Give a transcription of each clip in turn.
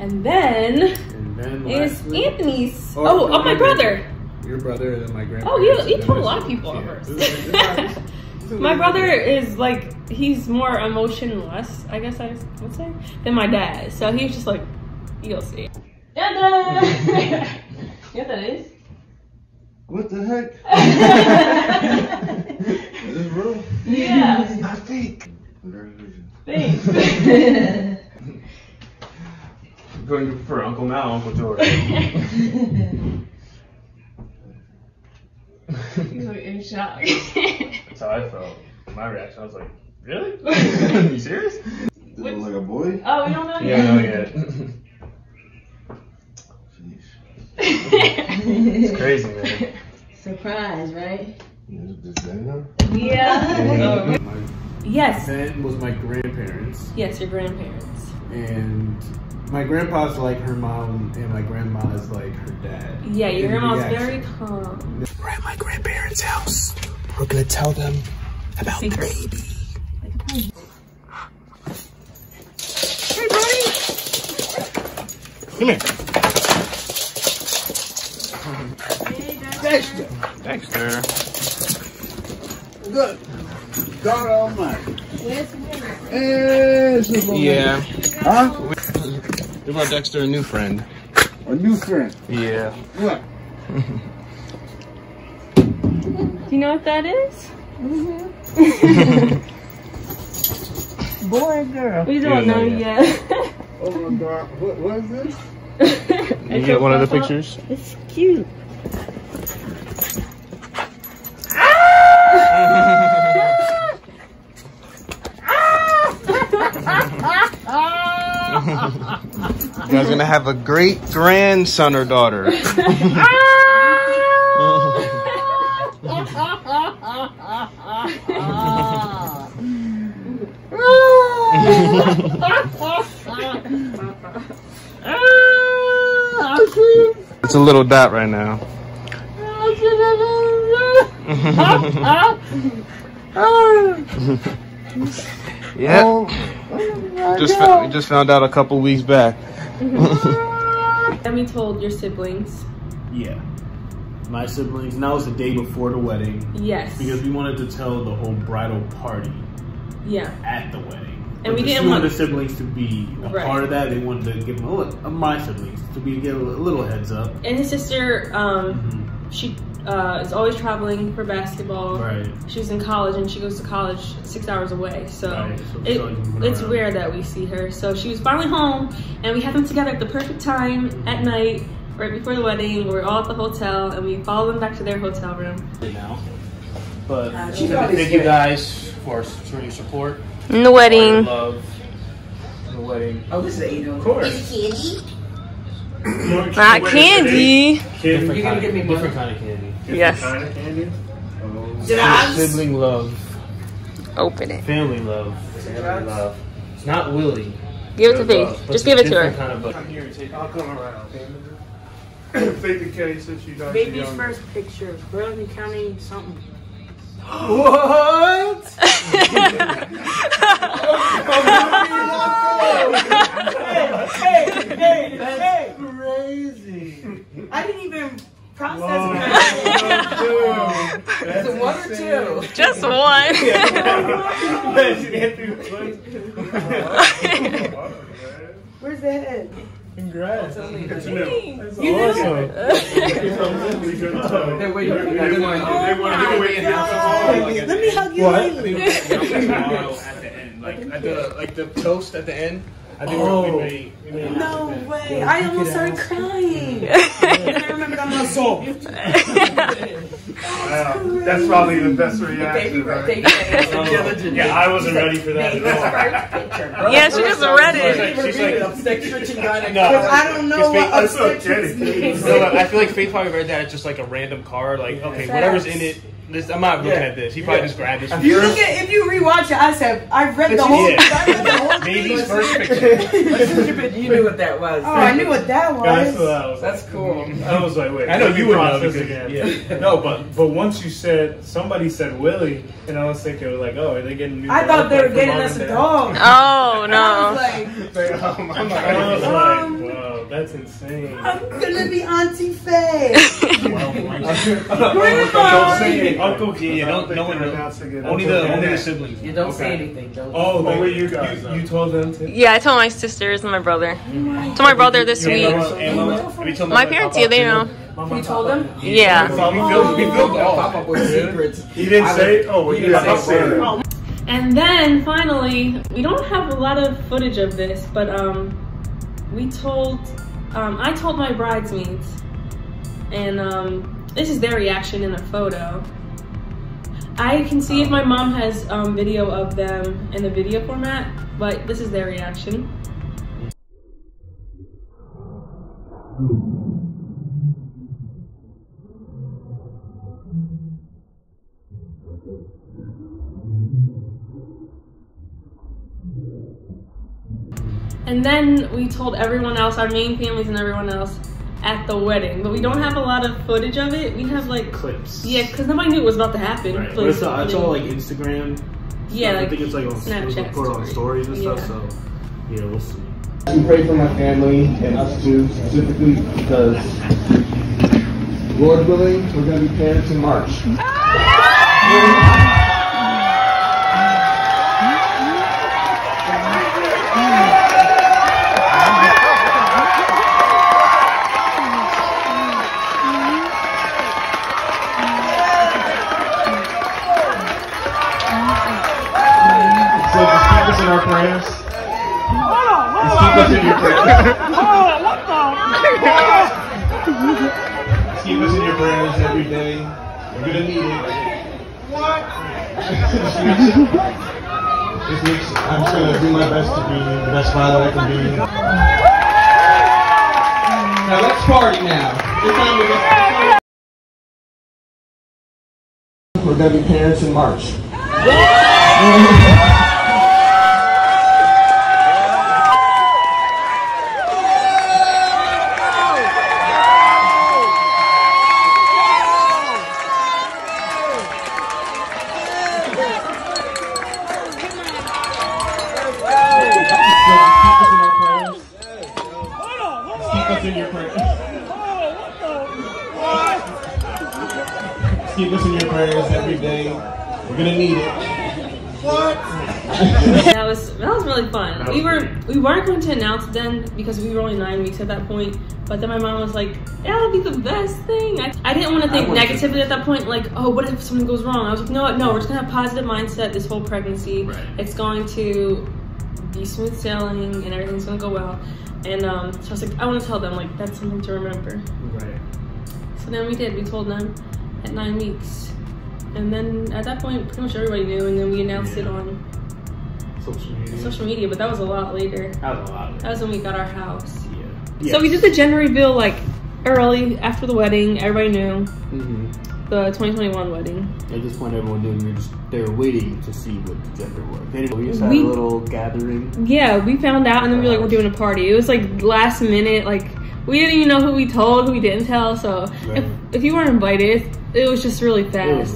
And then it's Anthony's. Oh, my brother. Your brother and then my grandpa. Oh, you told a lot of people at first. My brother is like, he's more emotionless, I guess I would say, than my dad. So he was just like, you'll see. You know what that is? What the heck? Is this real? Yeah. I think. Congratulations. Thanks. I'm going for Uncle Mal, Uncle George. He's like in shock. That's how I felt. My reaction, I was like, really? You serious? Does it look like a boy? Oh, we don't know yet. Yeah, It's crazy, man. Surprise, right? Yeah. Yes. Then was my grandparents. Yes, your grandparents. And my grandpa's like her mom, and my grandma's like her dad. Yeah, your grandma's very calm. We're at my grandparents' house. We're gonna tell them about the baby. Hey, buddy. Come here. Dexter. Dexter. Good. God almighty. Yeah. Huh? We brought Dexter a new friend. A new friend? Yeah. What? Do you know what that is? Mm-hmm. Boy or girl? We don't know yet. Oh my God. What is this? You get one of the pictures? It's cute. You guys are gonna have a great grandson or daughter. It's a little dot right now. Yeah. Oh, just found out a couple weeks back. Emmy told your siblings. Yeah. My siblings. And that was the day before the wedding. Yes. Because we wanted to tell the whole bridal party. Yeah. At the wedding. And we didn't want the siblings to be a part of that. They wanted to give them a look. My siblings to be give a little heads up. And his sister, she is always traveling for basketball. Right. She's in college and she goes to college 6 hours away. So, it's rare that we see her. So she was finally home and we had them together at the perfect time at night, right before the wedding. We were all at the hotel and we followed them back to their hotel room. But thank you guys for your support. In the wedding. Love. In the wedding. Oh, this is Aiden. Of course. Is it candy? Not candy. Candy. You're gonna give me different kind of candy. Yes. Kind of candy. Oh. Drugs. Sibling love. Open it. Family love. Family love. Not Willie. Give it to Faith. Just give it to her. Kind of I'm here to take. I'll come around. Faith and Kay said she died. Baby's first picture. Burlington County something. What? Hey, crazy. I didn't even process that. Is it one or two? Just one. Where's that at? Congrats. Let me hug you. At the end, like the toast at the end. I think we made no way. I almost started crying. I remember that my soul. That's probably the best reaction. Yeah, I wasn't ready for that at all. Yeah, she wasn't ready. She's like upset, stretching down. I don't know what upset means. I feel like Faith probably read that as just like a random card. Like, okay, whatever's in it. I'm not looking at this. He probably just grabbed this. If you rewatch it, I've read the whole thing. Baby's first picture. That's stupid. You knew what that was. Oh, I knew what that was. Yeah, that's cool. I was like, wait. I know you would know this again. Yeah. No, but once you said, somebody said Willie, and I was thinking, like, oh, are they getting new? I thought they were getting us a dog. Oh, no. I was like, That's insane. I'm gonna be Auntie Faye. Don't say anything. Uncle G. Yeah, no one knows. Only the siblings. You don't say anything. Oh, what were you guys? You told them to? Yeah, I told my sisters and my brother. I told my brother this week. My parents, yeah, they know. You told him? Yeah. He didn't say. Oh, he didn't say. And then finally, we don't have a lot of footage of this, but I told my bridesmaids, and this is their reaction in a photo. I can see if my mom has video of them in the video format, but this is their reaction. And then we told everyone else, our main families and everyone else, at the wedding. But we don't have a lot of footage of it. We have like clips. Yeah, because nobody knew it was about to happen. Right. But it's all like Instagram. Yeah, like, I think it's like on Snapchat stories and stuff. So yeah, we'll see. We pray for my family and us too, specifically because, Lord willing, we're gonna be parents in March. Our prayers. Keep us in your prayers every day. We're gonna need it. What? This week, I'm just gonna do my best to be the best father I can be. Now let's party now. We're gonna be parents in March. Keep us in your prayers every day. We're gonna need it. What? That was really fun. We weren't going to announce then because we were only 9 weeks at that point. But then my mom was like, "That'll be the best thing." I didn't want to think negatively at that point, like, "Oh, what if something goes wrong?" I was like, "No, we're just gonna have positive mindset this whole pregnancy. Right. It's going to be smooth sailing, and everything's gonna go well." And so I was like, I want to tell them, like, that's something to remember. Right. So then we did. We told them at 9 weeks. And then at that point, pretty much everybody knew. And then we announced it on social media. But that was a lot later. That was when we got our house. Yeah. So we did the gender reveal, like, early after the wedding. Everybody knew. The 2021 wedding. At this point, everyone knew they were waiting to see what the gender was. We just had a little gathering. Yeah, we found out, and then we were like, we're doing a party. It was like last minute, like we didn't even know who we told, who we didn't tell. So right. if you weren't invited, it was just really fast.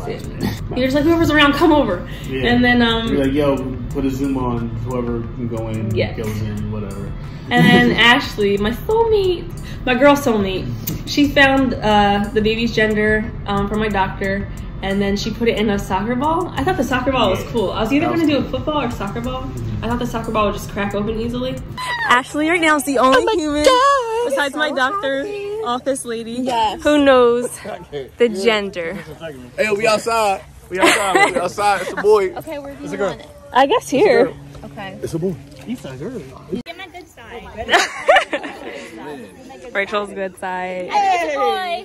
You're just like, whoever's around, come over. Yeah. And then you're like, yo, put a Zoom on, whoever can go in, goes in, whatever. And then Ashley, my girl soulmate, she found the baby's gender from my doctor, and then she put it in a soccer ball. I thought the soccer ball was cool. I was either going to do a football or soccer ball. I thought the soccer ball would just crack open easily. Ashley right now is the only human besides my doctor office lady who knows the gender. Hey, we outside. We outside. It's a boy. Okay, where do you want it? I guess here. Okay. It's a boy. East side's early. Get my good side. Rachel's good side. Hey!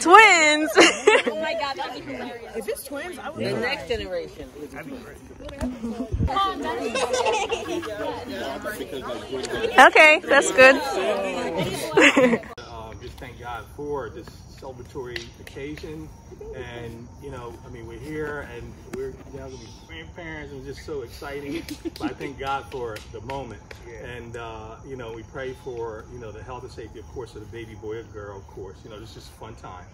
Twins! Oh my god, that'd be hilarious. If it's twins, I would be the next generation. Okay, that's good. Just thank God for this celebratory occasion. And, you know, I mean, we're here and we're now going to be grandparents and just so exciting. But I thank God for the moment. And, you know, we pray for, you know, the health and safety, of course, of the baby boy or girl, of course. You know, this is just a fun time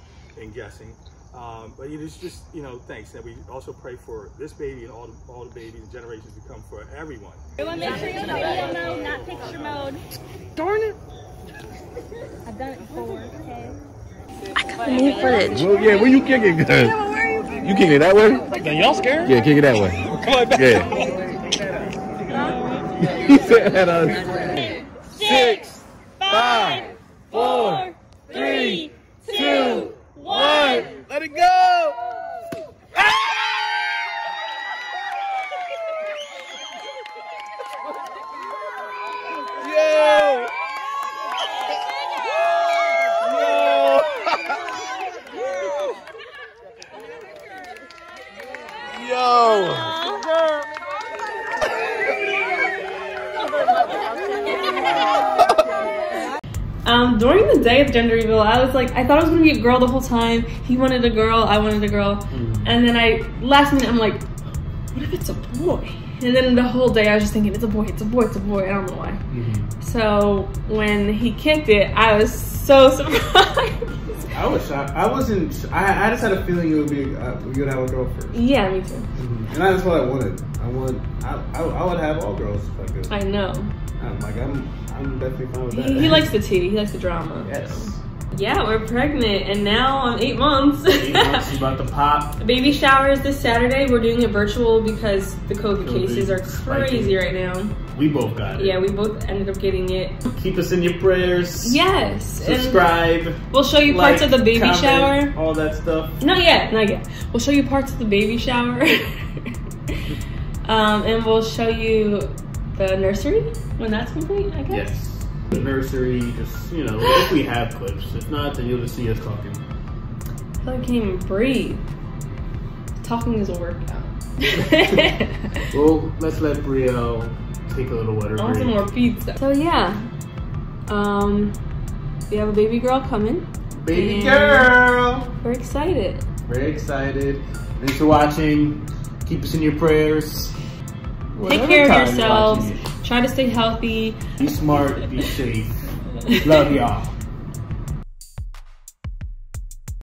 in guessing. But it is just, you know, thanks. And we also pray for this baby and all the babies and generations to come for everyone. Everyone, make sure you're in video mode, not picture mode. need footage. Well, yeah, where you kicking? You kicking it that way? Y'all scared? Yeah, kick it that way. Come on back. Yeah. He said that us. 6, 5, 4, 3, 2, 1. Let it go. During the day at the gender reveal, I was like, I thought I was gonna be a girl the whole time. He wanted a girl, I wanted a girl. And then last minute, I'm like, what if it's a boy? And then the whole day I was just thinking, it's a boy, it's a boy, it's a boy. I don't know why. So when he kicked it, I was so surprised. I was shocked. I just had a feeling it would be you would have a girl first. Yeah, me too. And that's what I wanted. I would have all girls if I could. I know. I'm definitely fine with that. He likes the tea. He likes the drama. Yes. Yeah, we're pregnant, and now I'm 8 months. 8 months, she's about to pop. Baby shower is this Saturday. We're doing it virtual because the COVID cases are crazy right now. We both got it. Yeah, we both ended up getting it. Keep us in your prayers. Yes. Subscribe. And we'll show you parts of the baby shower. All that stuff. Not yet. Not yet. We'll show you parts of the baby shower. And we'll show you the nursery when that's complete, I guess? Yes. The nursery, just, you know, if we have clips. If not, then you'll just see us talking. I feel like I can't even breathe. Talking is a workout. Well, let's let Brielle take a little water break. I want some more pizza. So, yeah. We have a baby girl coming. Baby girl! We're excited. Very excited. Thanks for watching. Keep us in your prayers. Take care of yourselves. Try to stay healthy. Be smart. Be safe. Love y'all.